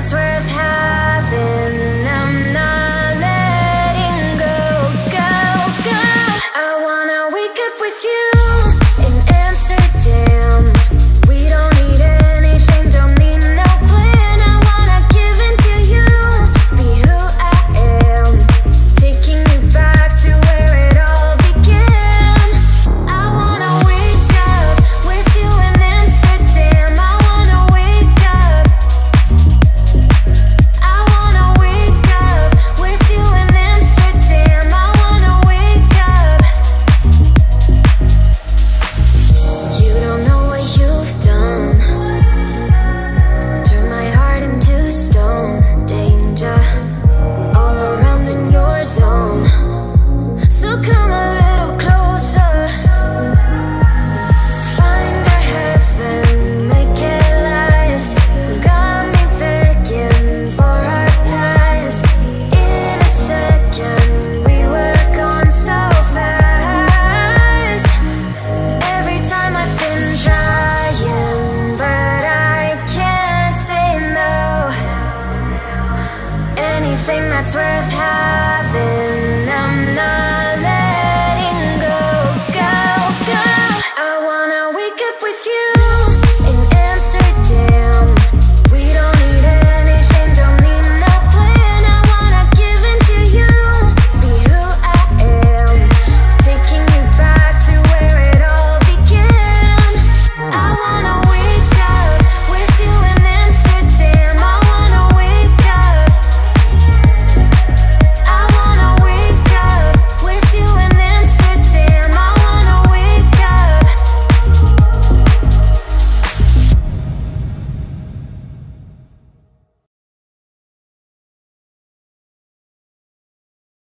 it's worth having.